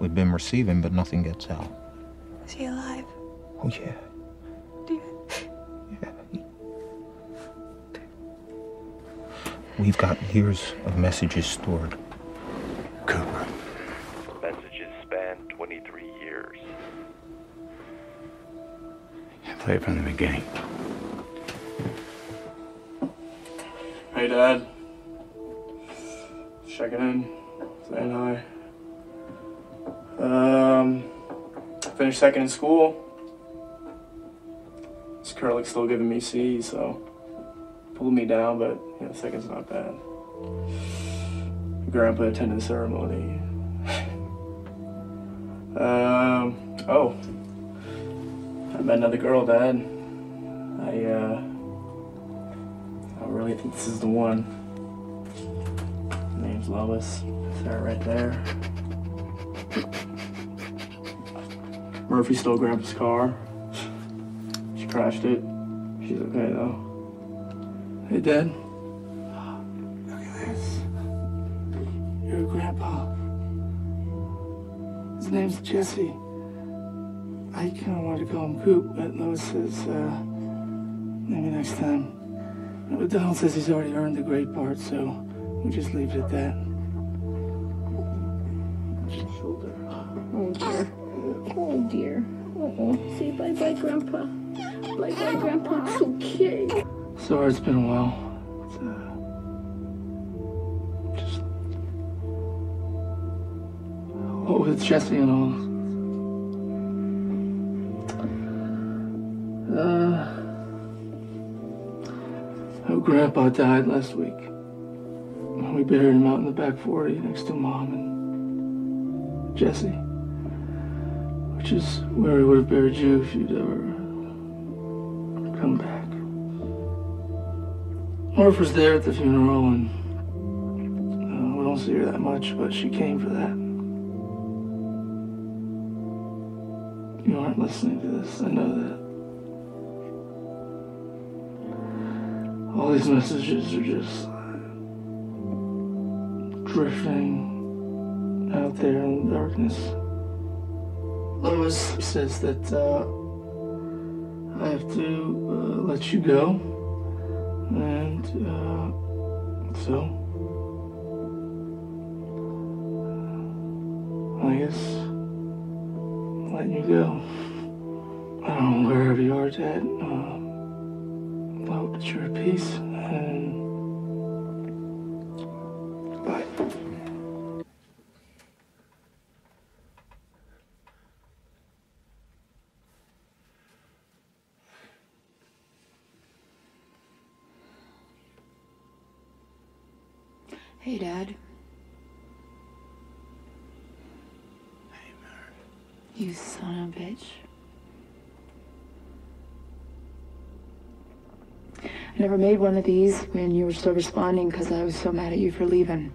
We've been receiving, but nothing gets out. Is he alive? Oh, yeah. Do you? Yeah. We've got years of messages stored. Cooper. Messages span 23 years. Yeah, play it from the beginning. Hey, Dad. Checking in. Saying hi. Finished second in school. This curlic's still giving me C, so pulled me down, but you know, second's not bad. Grandpa attended the ceremony. Oh, I met another girl, Dad. I really think this is the one. Her name's Lois. That's her right there. Murphy stole Grandpa's car. She crashed it. She's okay though. Hey, Dad. Look at this. Your grandpa. His name's Jesse. I kind of wanted to call him Coop, but Lois says, maybe next time. But Donald says he's already earned the great part, so we'll just leave it at that. Shoulder. Oh, dear. Oh, dear. Uh-oh. Say bye-bye, Grandpa. Bye-bye, Grandpa. It's okay. Sorry, it's been a while. It's, just... Oh, with Jesse and all. Oh, Grandpa died last week. We buried him out in the back 40 next to Mom and Jesse. Which is where we would have buried you if you'd ever come back. Murph was there at the funeral, and we don't see her that much, but she came for that. You aren't listening to this, I know that. All these messages are just drifting out there in the darkness. Lois says that I have to let you go, and so I guess I'm letting you go. I don't know wherever you are, Dad. I hope that you're at peace, and goodbye. Hey, Dad. Hey, Murph. You son of a bitch. I never made one of these when you were still responding because I was so mad at you for leaving.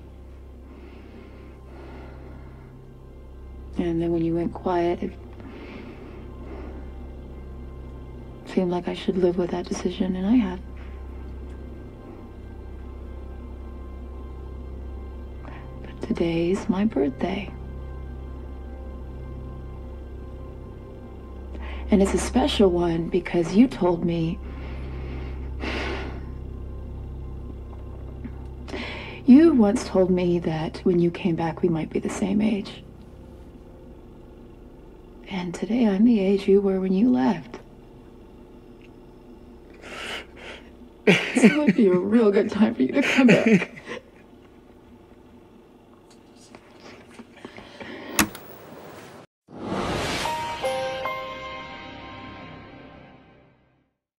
And then when you went quiet, it seemed like I should live with that decision, and I have. Today's my birthday. And it's a special one because you told me... You once told me that when you came back we might be the same age. And today I'm the age you were when you left. So it would be a real good time for you to come back.